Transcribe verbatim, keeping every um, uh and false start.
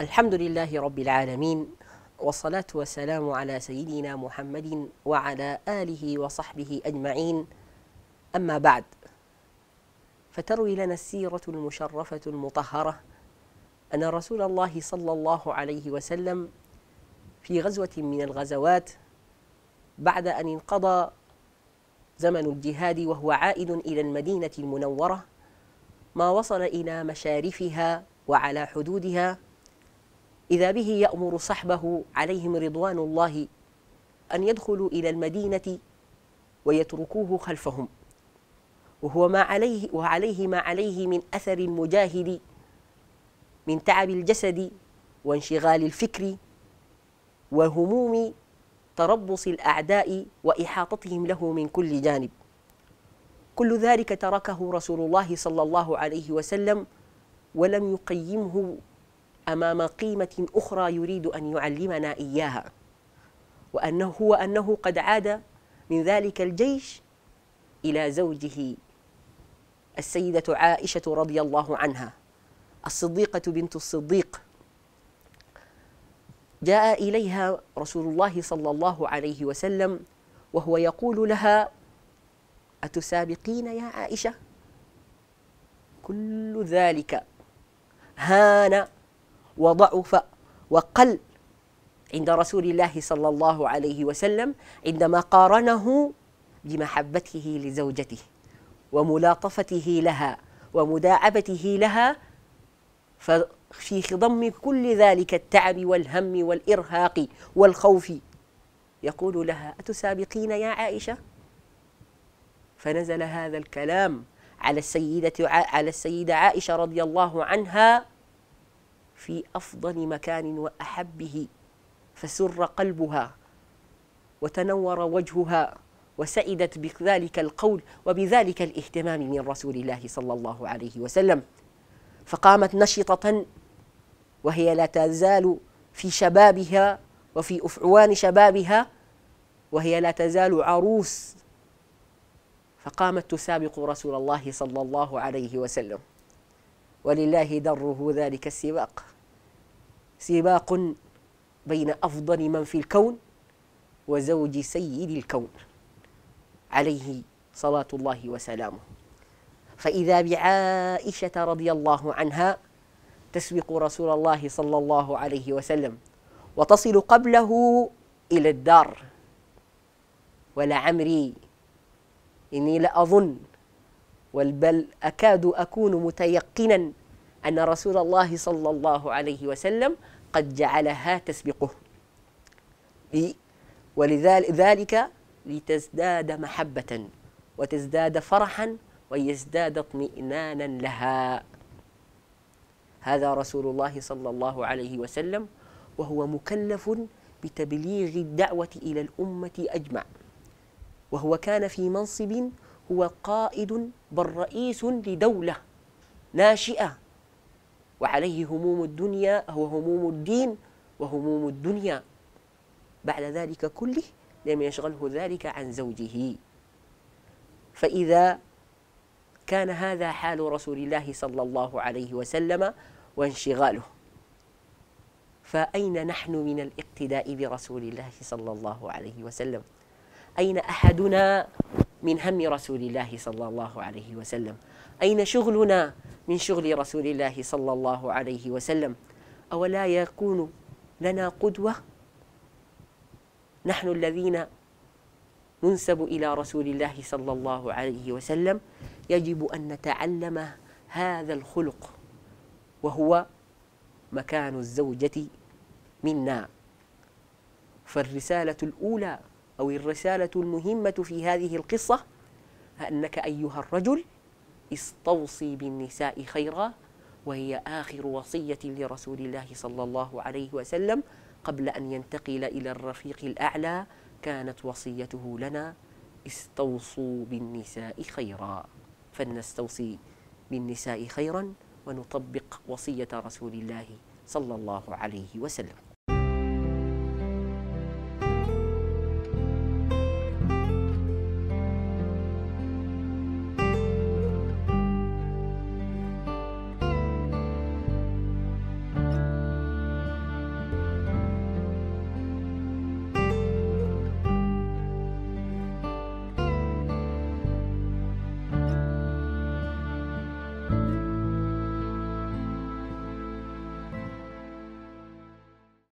الحمد لله رب العالمين والصلاة والسلام على سيدنا محمد وعلى آله وصحبه أجمعين أما بعد فتروي لنا السيرة المشرفة المطهرة أن رسول الله صلى الله عليه وسلم في غزوة من الغزوات بعد أن انقضى زمن الجهاد وهو عائد إلى المدينة المنورة ما وصل إلى مشارفها وعلى حدودها إذا به يأمر صحبه عليهم رضوان الله أن يدخلوا إلى المدينة ويتركوه خلفهم، وهو ما عليه وعليه ما عليه من أثر المجاهد من تعب الجسد وانشغال الفكر وهموم تربص الأعداء وإحاطتهم له من كل جانب. كل ذلك تركه رسول الله صلى الله عليه وسلم ولم يقيمه أمام قيمة أخرى يريد أن يعلمنا إياها، وأنه هو أنه قد عاد من ذلك الجيش إلى زوجه السيدة عائشة رضي الله عنها الصديقة بنت الصديق. جاء إليها رسول الله صلى الله عليه وسلم وهو يقول لها: أتسابقين يا عائشة؟ كل ذلك هان وضعف وقل عند رسول الله صلى الله عليه وسلم عندما قارنه بمحبته لزوجته وملاطفته لها ومداعبته لها، ففي خضم كل ذلك التعب والهم والإرهاق والخوف يقول لها: أتسابقين يا عائشة؟ فنزل هذا الكلام على السيدة على السيدة عائشة رضي الله عنها في أفضل مكان وأحبه، فسر قلبها وتنور وجهها وسعدت بذلك القول وبذلك الاهتمام من رسول الله صلى الله عليه وسلم. فقامت نشطة وهي لا تزال في شبابها وفي أفعوان شبابها وهي لا تزال عروس، فقامت تسابق رسول الله صلى الله عليه وسلم، ولله دره ذلك السباق، سباق بين أفضل من في الكون وزوج سيد الكون عليه صلاة الله وسلامه. فإذا بعائشة رضي الله عنها تسبق رسول الله صلى الله عليه وسلم وتصل قبله إلى الدار. ولعمري إني لأظن بل أكاد أكون متيقنا أن رسول الله صلى الله عليه وسلم قد جعلها تسبقه، ولذلك لتزداد محبة وتزداد فرحا ويزداد اطمئنانا لها. هذا رسول الله صلى الله عليه وسلم وهو مكلف بتبليغ الدعوة إلى الأمة أجمع، وهو كان في منصب هو قائد بل رئيس لدولة ناشئة وعليه هموم الدنيا وهموم الدين وهموم الدنيا، بعد ذلك كله لم يشغله ذلك عن زوجه. فإذا كان هذا حال رسول الله صلى الله عليه وسلم وانشغاله، فأين نحن من الاقتداء برسول الله صلى الله عليه وسلم؟ أين أحدنا من هم رسول الله صلى الله عليه وسلم؟ أين شغلنا من شغل رسول الله صلى الله عليه وسلم؟ أولا يكون لنا قدوة؟ نحن الذين ننسب إلى رسول الله صلى الله عليه وسلم يجب أن نتعلم هذا الخلق، وهو مكان الزوجة منا. فالرسالة الأولى أو الرسالة المهمة في هذه القصة أنك أيها الرجل استوصي بالنساء خيرا، وهي آخر وصية لرسول الله صلى الله عليه وسلم قبل أن ينتقل إلى الرفيق الأعلى، كانت وصيته لنا استوصوا بالنساء خيرا، فلنستوصي بالنساء خيرا ونطبق وصية رسول الله صلى الله عليه وسلم.